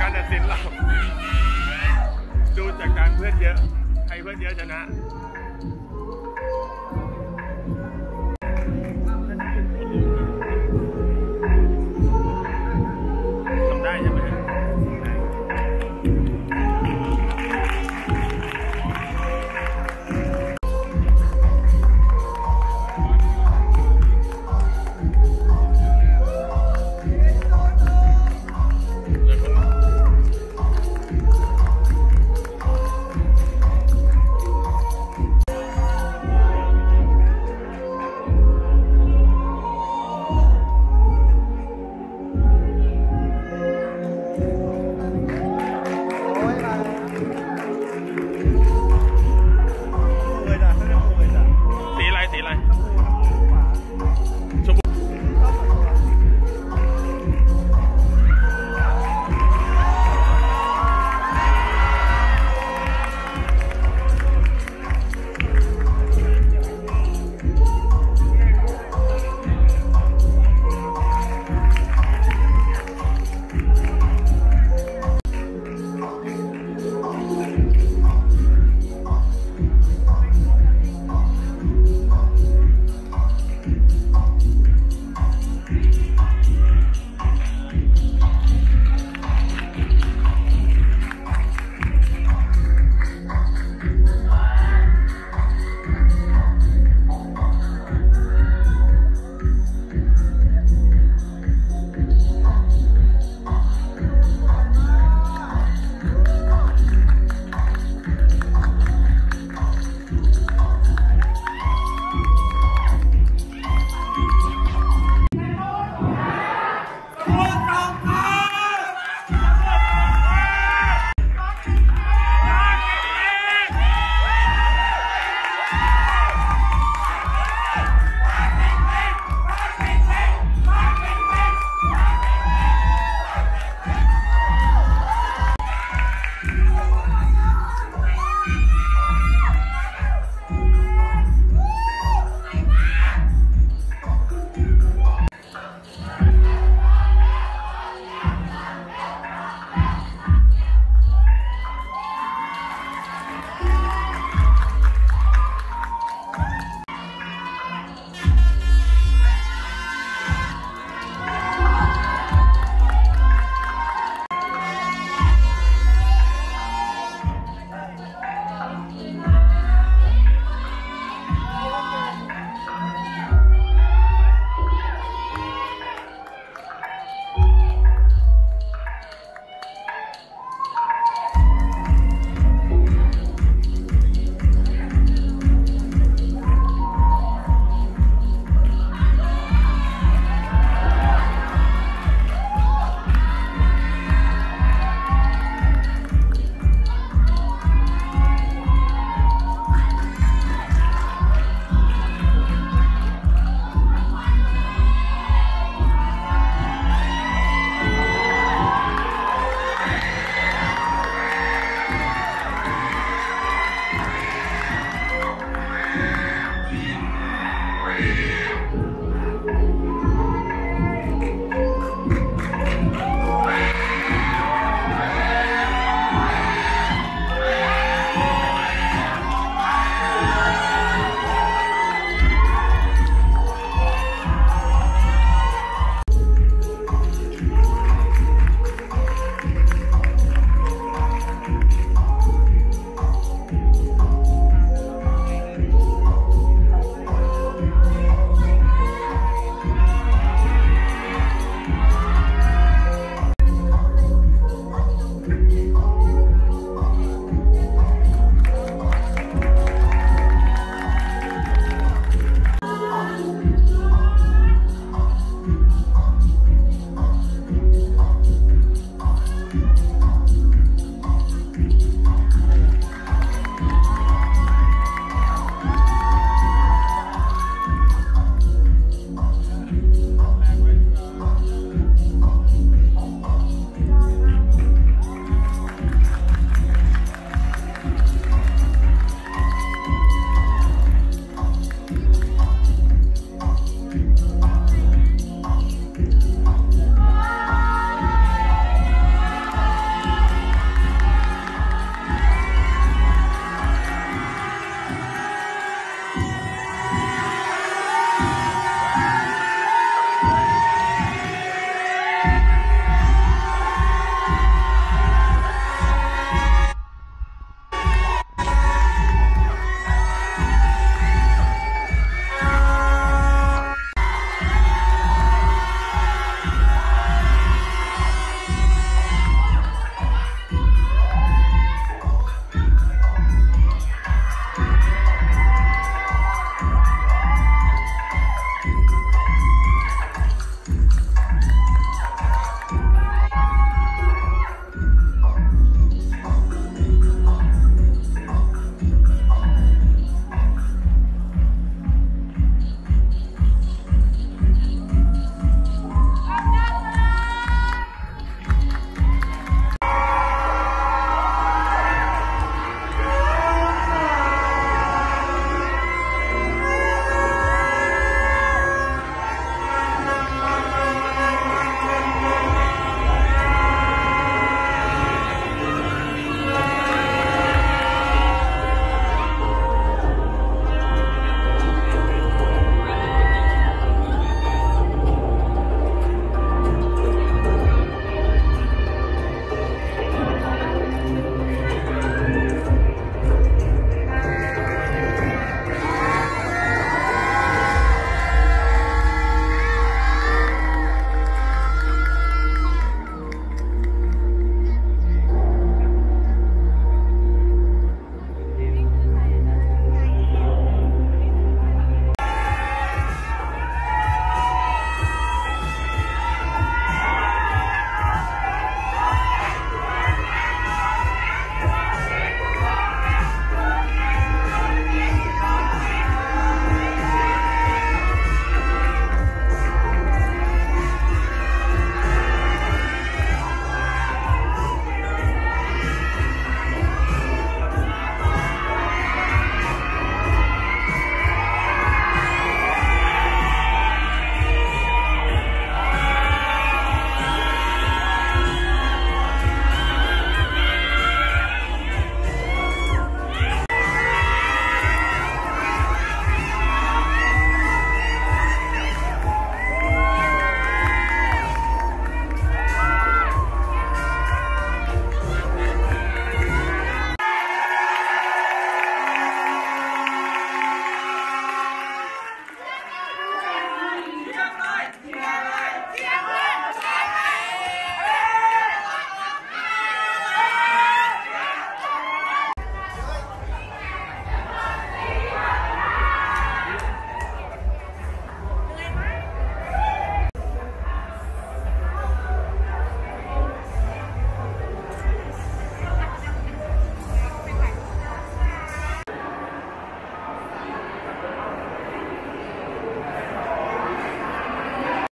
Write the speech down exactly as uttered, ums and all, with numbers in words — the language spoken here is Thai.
การตัดสินเราดูจากการเพื่อนเยอะใครเพื่อนเยอะชนะ